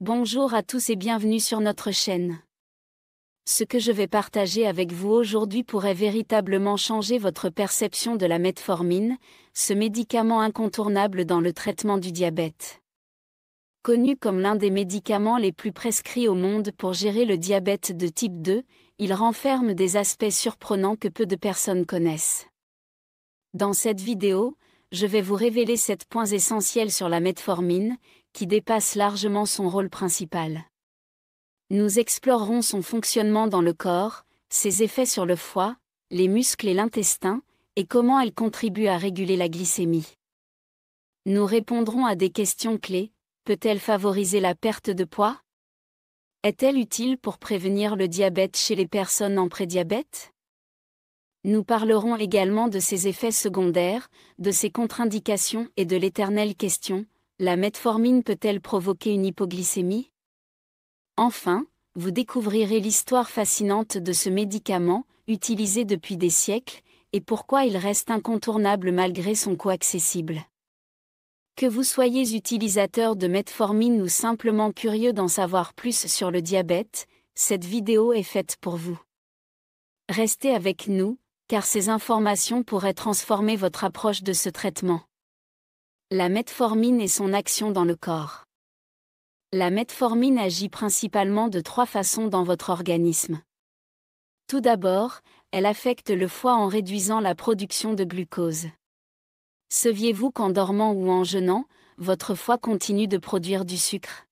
Bonjour à tous et bienvenue sur notre chaîne. Ce que je vais partager avec vous aujourd'hui pourrait véritablement changer votre perception de la metformine, ce médicament incontournable dans le traitement du diabète. Connu comme l'un des médicaments les plus prescrits au monde pour gérer le diabète de type 2, il renferme des aspects surprenants que peu de personnes connaissent. Dans cette vidéo, je vais vous révéler 7 points essentiels sur la metformine, qui dépasse largement son rôle principal. Nous explorerons son fonctionnement dans le corps, ses effets sur le foie, les muscles et l'intestin, et comment elle contribue à réguler la glycémie. Nous répondrons à des questions clés. Peut-elle favoriser la perte de poids? Est-elle utile pour prévenir le diabète chez les personnes en prédiabète? Nous parlerons également de ses effets secondaires, de ses contre-indications et de l'éternelle question. La metformine peut-elle provoquer une hypoglycémie? Enfin, vous découvrirez l'histoire fascinante de ce médicament, utilisé depuis des siècles, et pourquoi il reste incontournable malgré son coût accessible. Que vous soyez utilisateur de metformine ou simplement curieux d'en savoir plus sur le diabète, cette vidéo est faite pour vous. Restez avec nous, car ces informations pourraient transformer votre approche de ce traitement. La metformine et son action dans le corps. La metformine agit principalement de 3 façons dans votre organisme. Tout d'abord, elle affecte le foie en réduisant la production de glucose. Saviez-vous qu'en dormant ou en jeûnant, votre foie continue de produire du sucre?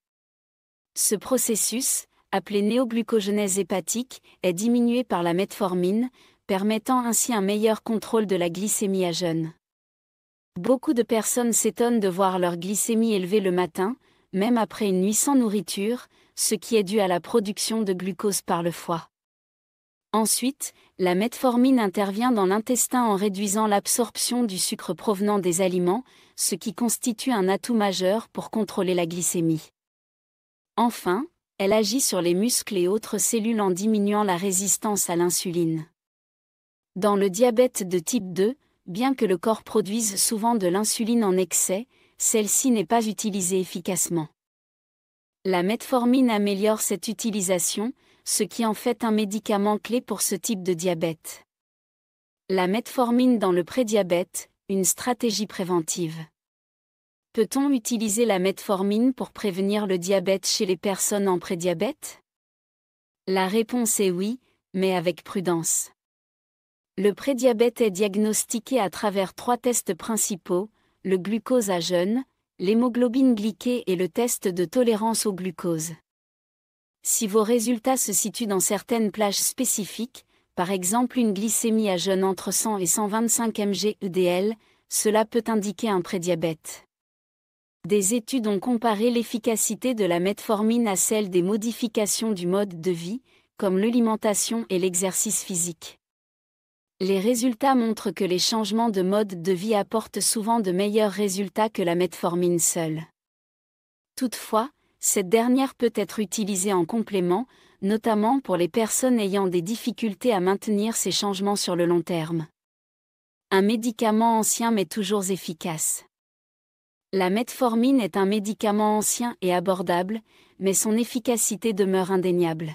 Ce processus, appelé néoglucogénèse hépatique, est diminué par la metformine, permettant ainsi un meilleur contrôle de la glycémie à jeûne. Beaucoup de personnes s'étonnent de voir leur glycémie élevée le matin, même après une nuit sans nourriture, ce qui est dû à la production de glucose par le foie. Ensuite, la metformine intervient dans l'intestin en réduisant l'absorption du sucre provenant des aliments, ce qui constitue un atout majeur pour contrôler la glycémie. Enfin, elle agit sur les muscles et autres cellules en diminuant la résistance à l'insuline. Dans le diabète de type 2, bien que le corps produise souvent de l'insuline en excès, celle-ci n'est pas utilisée efficacement. La metformine améliore cette utilisation, ce qui en fait un médicament clé pour ce type de diabète. La metformine dans le prédiabète, une stratégie préventive. Peut-on utiliser la metformine pour prévenir le diabète chez les personnes en prédiabète? La réponse est oui, mais avec prudence. Le prédiabète est diagnostiqué à travers 3 tests principaux, le glucose à jeûne, l'hémoglobine glyquée et le test de tolérance au glucose. Si vos résultats se situent dans certaines plages spécifiques, par exemple une glycémie à jeûne entre 100 et 125 mg/dL, cela peut indiquer un prédiabète. Des études ont comparé l'efficacité de la metformine à celle des modifications du mode de vie, comme l'alimentation et l'exercice physique. Les résultats montrent que les changements de mode de vie apportent souvent de meilleurs résultats que la metformine seule. Toutefois, cette dernière peut être utilisée en complément, notamment pour les personnes ayant des difficultés à maintenir ces changements sur le long terme. Un médicament ancien mais toujours efficace. La metformine est un médicament ancien et abordable, mais son efficacité demeure indéniable.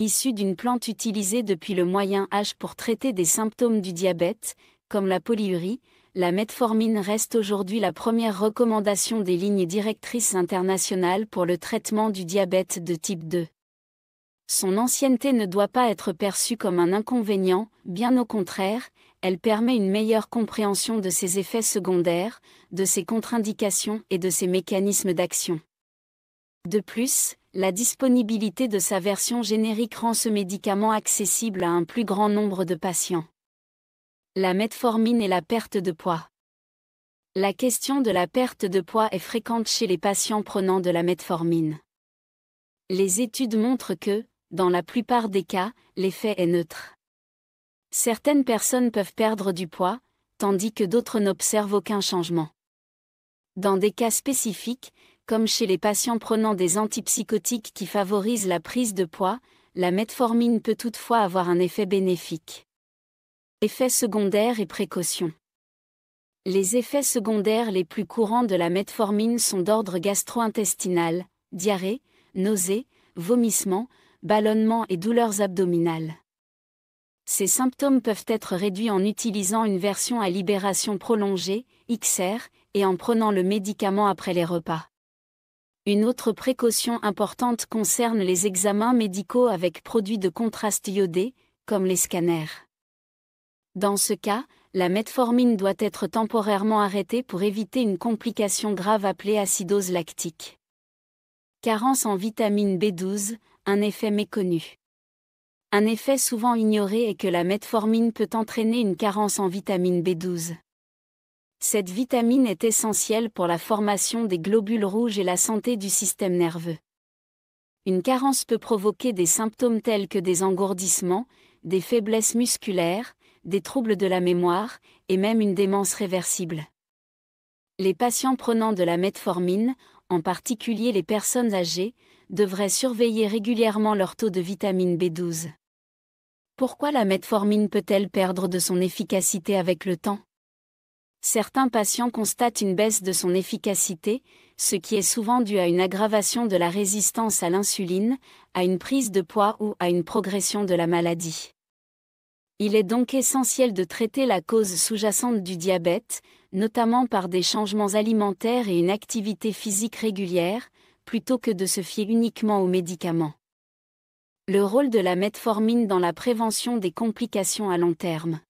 Issue d'une plante utilisée depuis le Moyen Âge pour traiter des symptômes du diabète, comme la polyurie, la metformine reste aujourd'hui la première recommandation des lignes directrices internationales pour le traitement du diabète de type 2. Son ancienneté ne doit pas être perçue comme un inconvénient, bien au contraire, elle permet une meilleure compréhension de ses effets secondaires, de ses contre-indications et de ses mécanismes d'action. De plus, la disponibilité de sa version générique rend ce médicament accessible à un plus grand nombre de patients. La metformine et la perte de poids. La question de la perte de poids est fréquente chez les patients prenant de la metformine. Les études montrent que, dans la plupart des cas, l'effet est neutre. Certaines personnes peuvent perdre du poids, tandis que d'autres n'observent aucun changement. Dans des cas spécifiques, comme chez les patients prenant des antipsychotiques qui favorisent la prise de poids, la metformine peut toutefois avoir un effet bénéfique. Effets secondaires et précautions. Les effets secondaires les plus courants de la metformine sont d'ordre gastro-intestinal, diarrhée, nausées, vomissements, ballonnements et douleurs abdominales. Ces symptômes peuvent être réduits en utilisant une version à libération prolongée, XR, et en prenant le médicament après les repas. Une autre précaution importante concerne les examens médicaux avec produits de contraste iodés, comme les scanners. Dans ce cas, la metformine doit être temporairement arrêtée pour éviter une complication grave appelée acidose lactique. Carence en vitamine B12, un effet méconnu. Un effet souvent ignoré est que la metformine peut entraîner une carence en vitamine B12. Cette vitamine est essentielle pour la formation des globules rouges et la santé du système nerveux. Une carence peut provoquer des symptômes tels que des engourdissements, des faiblesses musculaires, des troubles de la mémoire, et même une démence réversible. Les patients prenant de la metformine, en particulier les personnes âgées, devraient surveiller régulièrement leur taux de vitamine B12. Pourquoi la metformine peut-elle perdre de son efficacité avec le temps? Certains patients constatent une baisse de son efficacité, ce qui est souvent dû à une aggravation de la résistance à l'insuline, à une prise de poids ou à une progression de la maladie. Il est donc essentiel de traiter la cause sous-jacente du diabète, notamment par des changements alimentaires et une activité physique régulière, plutôt que de se fier uniquement aux médicaments. Le rôle de la metformine dans la prévention des complications à long terme.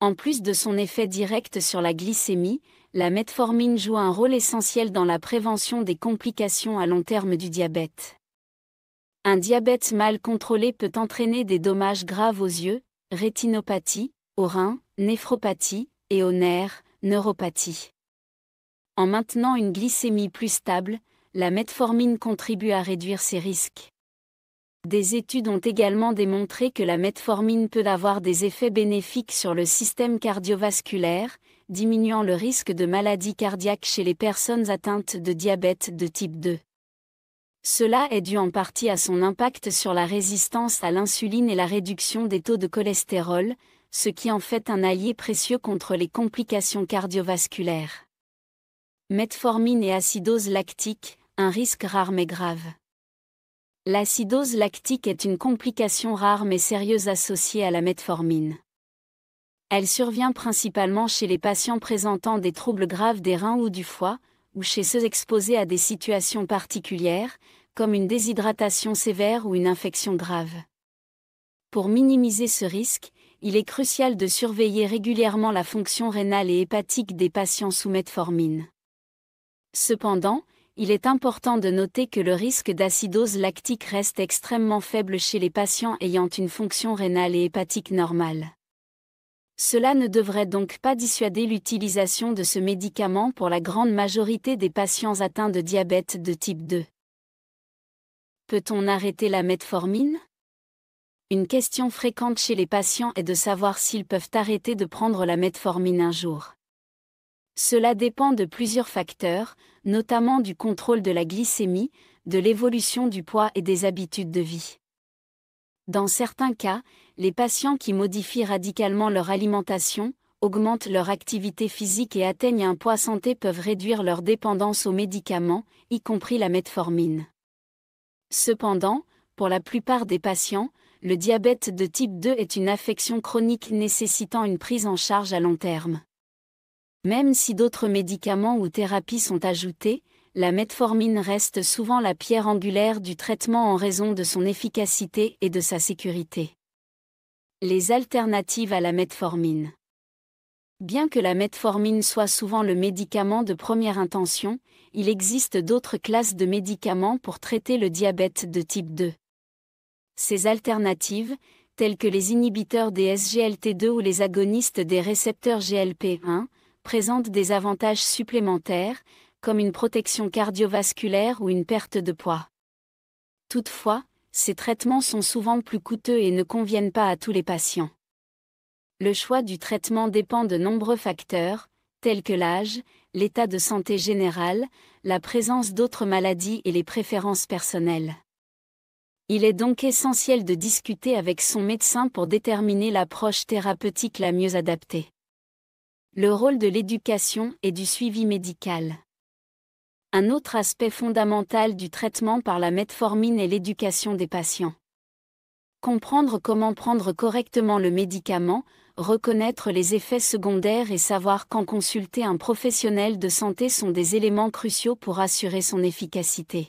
En plus de son effet direct sur la glycémie, la metformine joue un rôle essentiel dans la prévention des complications à long terme du diabète. Un diabète mal contrôlé peut entraîner des dommages graves aux yeux, rétinopathie, aux reins, néphropathie, et aux nerfs, neuropathie. En maintenant une glycémie plus stable, la metformine contribue à réduire ces risques. Des études ont également démontré que la metformine peut avoir des effets bénéfiques sur le système cardiovasculaire, diminuant le risque de maladies cardiaques chez les personnes atteintes de diabète de type 2. Cela est dû en partie à son impact sur la résistance à l'insuline et la réduction des taux de cholestérol, ce qui en fait un allié précieux contre les complications cardiovasculaires. Metformine et acidose lactique, un risque rare mais grave. L'acidose lactique est une complication rare mais sérieuse associée à la metformine. Elle survient principalement chez les patients présentant des troubles graves des reins ou du foie, ou chez ceux exposés à des situations particulières, comme une déshydratation sévère ou une infection grave. Pour minimiser ce risque, il est crucial de surveiller régulièrement la fonction rénale et hépatique des patients sous metformine. Cependant, il est important de noter que le risque d'acidose lactique reste extrêmement faible chez les patients ayant une fonction rénale et hépatique normale. Cela ne devrait donc pas dissuader l'utilisation de ce médicament pour la grande majorité des patients atteints de diabète de type 2. Peut-on arrêter la metformine? Une question fréquente chez les patients est de savoir s'ils peuvent arrêter de prendre la metformine un jour. Cela dépend de plusieurs facteurs, notamment du contrôle de la glycémie, de l'évolution du poids et des habitudes de vie. Dans certains cas, les patients qui modifient radicalement leur alimentation, augmentent leur activité physique et atteignent un poids santé peuvent réduire leur dépendance aux médicaments, y compris la metformine. Cependant, pour la plupart des patients, le diabète de type 2 est une affection chronique nécessitant une prise en charge à long terme. Même si d'autres médicaments ou thérapies sont ajoutés, la metformine reste souvent la pierre angulaire du traitement en raison de son efficacité et de sa sécurité. Les alternatives à la metformine. Bien que la metformine soit souvent le médicament de première intention, il existe d'autres classes de médicaments pour traiter le diabète de type 2. Ces alternatives, telles que les inhibiteurs des SGLT2 ou les agonistes des récepteurs GLP1, présentent des avantages supplémentaires, comme une protection cardiovasculaire ou une perte de poids. Toutefois, ces traitements sont souvent plus coûteux et ne conviennent pas à tous les patients. Le choix du traitement dépend de nombreux facteurs, tels que l'âge, l'état de santé général, la présence d'autres maladies et les préférences personnelles. Il est donc essentiel de discuter avec son médecin pour déterminer l'approche thérapeutique la mieux adaptée. Le rôle de l'éducation et du suivi médical. Un autre aspect fondamental du traitement par la metformine est l'éducation des patients. Comprendre comment prendre correctement le médicament, reconnaître les effets secondaires et savoir quand consulter un professionnel de santé sont des éléments cruciaux pour assurer son efficacité.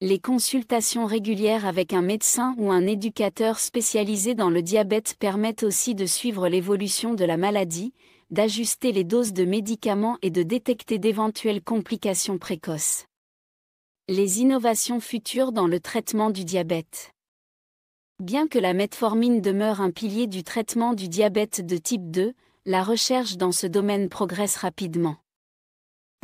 Les consultations régulières avec un médecin ou un éducateur spécialisé dans le diabète permettent aussi de suivre l'évolution de la maladie, d'ajuster les doses de médicaments et de détecter d'éventuelles complications précoces. Les innovations futures dans le traitement du diabète. Bien que la metformine demeure un pilier du traitement du diabète de type 2, la recherche dans ce domaine progresse rapidement.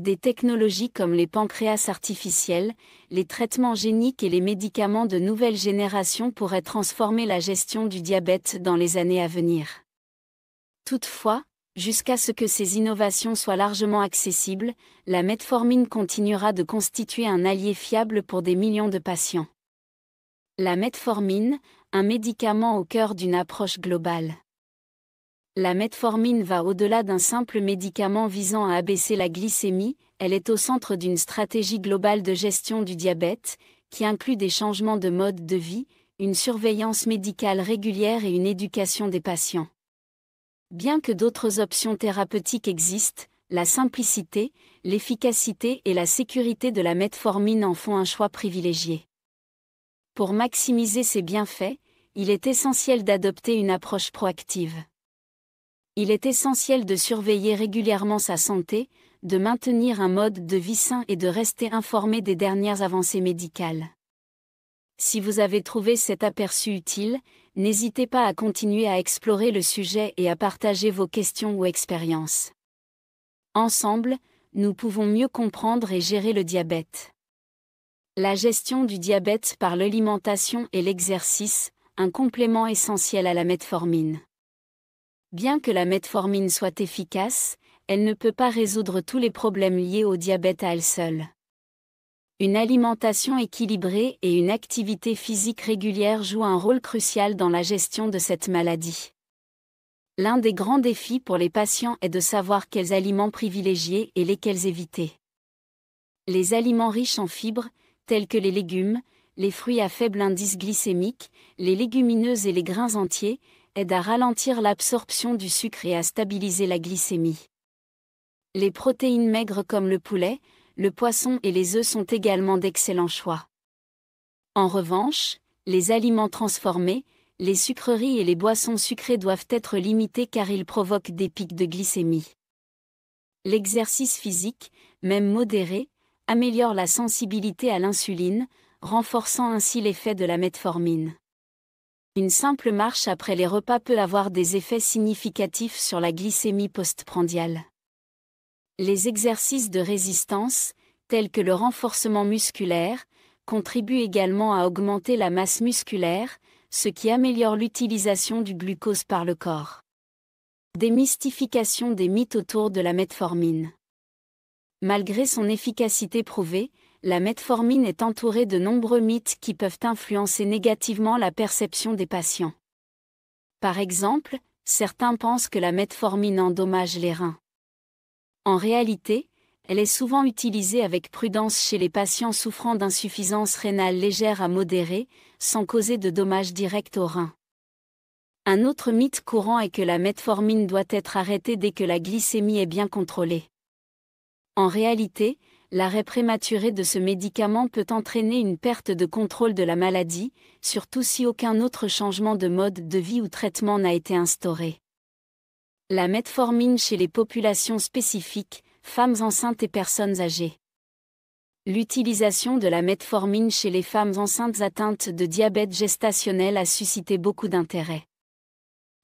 Des technologies comme les pancréas artificiels, les traitements géniques et les médicaments de nouvelle génération pourraient transformer la gestion du diabète dans les années à venir. Toutefois, jusqu'à ce que ces innovations soient largement accessibles, la metformine continuera de constituer un allié fiable pour des millions de patients. La metformine, un médicament au cœur d'une approche globale. La metformine va au-delà d'un simple médicament visant à abaisser la glycémie, elle est au centre d'une stratégie globale de gestion du diabète, qui inclut des changements de mode de vie, une surveillance médicale régulière et une éducation des patients. Bien que d'autres options thérapeutiques existent, la simplicité, l'efficacité et la sécurité de la metformine en font un choix privilégié. Pour maximiser ses bienfaits, il est essentiel d'adopter une approche proactive. Il est essentiel de surveiller régulièrement sa santé, de maintenir un mode de vie sain et de rester informé des dernières avancées médicales. Si vous avez trouvé cet aperçu utile, n'hésitez pas à continuer à explorer le sujet et à partager vos questions ou expériences. Ensemble, nous pouvons mieux comprendre et gérer le diabète. La gestion du diabète par l'alimentation et l'exercice, un complément essentiel à la metformine. Bien que la metformine soit efficace, elle ne peut pas résoudre tous les problèmes liés au diabète à elle seule. Une alimentation équilibrée et une activité physique régulière jouent un rôle crucial dans la gestion de cette maladie. L'un des grands défis pour les patients est de savoir quels aliments privilégier et lesquels éviter. Les aliments riches en fibres, tels que les légumes, les fruits à faible indice glycémique, les légumineuses et les grains entiers, aide à ralentir l'absorption du sucre et à stabiliser la glycémie. Les protéines maigres comme le poulet, le poisson et les œufs sont également d'excellents choix. En revanche, les aliments transformés, les sucreries et les boissons sucrées doivent être limités car ils provoquent des pics de glycémie. L'exercice physique, même modéré, améliore la sensibilité à l'insuline, renforçant ainsi l'effet de la metformine. Une simple marche après les repas peut avoir des effets significatifs sur la glycémie postprandiale. Les exercices de résistance, tels que le renforcement musculaire, contribuent également à augmenter la masse musculaire, ce qui améliore l'utilisation du glucose par le corps. Démystification des mythes autour de la metformine. Malgré son efficacité prouvée, la metformine est entourée de nombreux mythes qui peuvent influencer négativement la perception des patients. Par exemple, certains pensent que la metformine endommage les reins. En réalité, elle est souvent utilisée avec prudence chez les patients souffrant d'insuffisance rénale légère à modérée, sans causer de dommages directs aux reins. Un autre mythe courant est que la metformine doit être arrêtée dès que la glycémie est bien contrôlée. En réalité, l'arrêt prématuré de ce médicament peut entraîner une perte de contrôle de la maladie, surtout si aucun autre changement de mode de vie ou traitement n'a été instauré. La metformine chez les populations spécifiques, femmes enceintes et personnes âgées. L'utilisation de la metformine chez les femmes enceintes atteintes de diabète gestationnel a suscité beaucoup d'intérêt.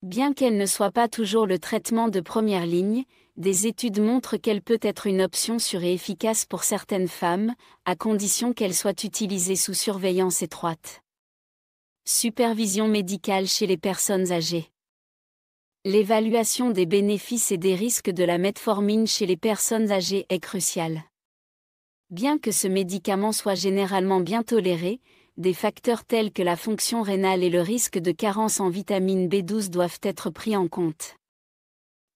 Bien qu'elle ne soit pas toujours le traitement de première ligne, des études montrent qu'elle peut être une option sûre et efficace pour certaines femmes, à condition qu'elle soit utilisée sous surveillance étroite. Supervision médicale chez les personnes âgées. L'évaluation des bénéfices et des risques de la metformine chez les personnes âgées est cruciale. Bien que ce médicament soit généralement bien toléré, des facteurs tels que la fonction rénale et le risque de carence en vitamine B12 doivent être pris en compte.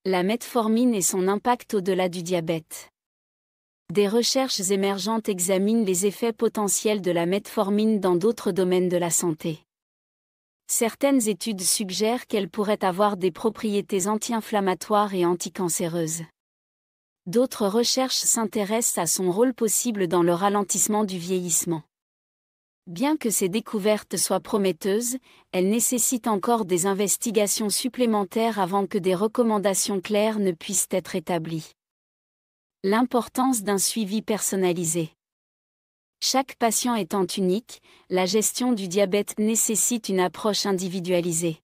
La metformine et son impact au-delà du diabète. Des recherches émergentes examinent les effets potentiels de la metformine dans d'autres domaines de la santé. Certaines études suggèrent qu'elle pourrait avoir des propriétés anti-inflammatoires et anticancéreuses. D'autres recherches s'intéressent à son rôle possible dans le ralentissement du vieillissement. Bien que ces découvertes soient prometteuses, elles nécessitent encore des investigations supplémentaires avant que des recommandations claires ne puissent être établies. L'importance d'un suivi personnalisé. Chaque patient étant unique, la gestion du diabète nécessite une approche individualisée.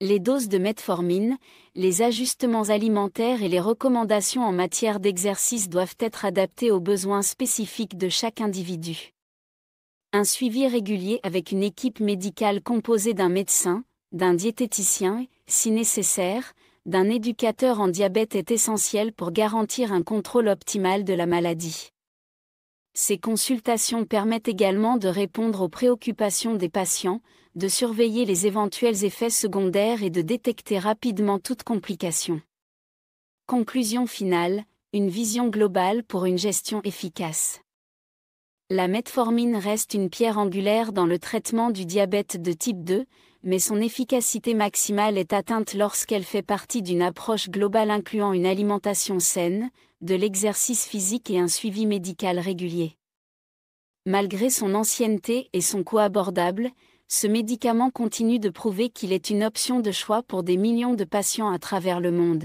Les doses de metformine, les ajustements alimentaires et les recommandations en matière d'exercice doivent être adaptées aux besoins spécifiques de chaque individu. Un suivi régulier avec une équipe médicale composée d'un médecin, d'un diététicien et, si nécessaire, d'un éducateur en diabète est essentiel pour garantir un contrôle optimal de la maladie. Ces consultations permettent également de répondre aux préoccupations des patients, de surveiller les éventuels effets secondaires et de détecter rapidement toute complication. Conclusion finale, une vision globale pour une gestion efficace. La metformine reste une pierre angulaire dans le traitement du diabète de type 2, mais son efficacité maximale est atteinte lorsqu'elle fait partie d'une approche globale incluant une alimentation saine, de l'exercice physique et un suivi médical régulier. Malgré son ancienneté et son coût abordable, ce médicament continue de prouver qu'il est une option de choix pour des millions de patients à travers le monde.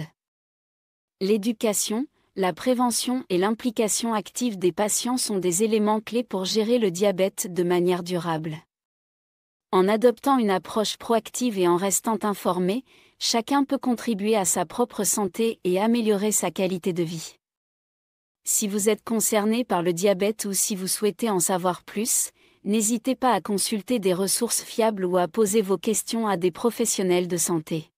L'éducation, la prévention et l'implication active des patients sont des éléments clés pour gérer le diabète de manière durable. En adoptant une approche proactive et en restant informé, chacun peut contribuer à sa propre santé et améliorer sa qualité de vie. Si vous êtes concerné par le diabète ou si vous souhaitez en savoir plus, n'hésitez pas à consulter des ressources fiables ou à poser vos questions à des professionnels de santé.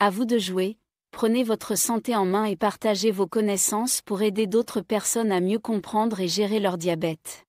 À vous de jouer. Prenez votre santé en main et partagez vos connaissances pour aider d'autres personnes à mieux comprendre et gérer leur diabète.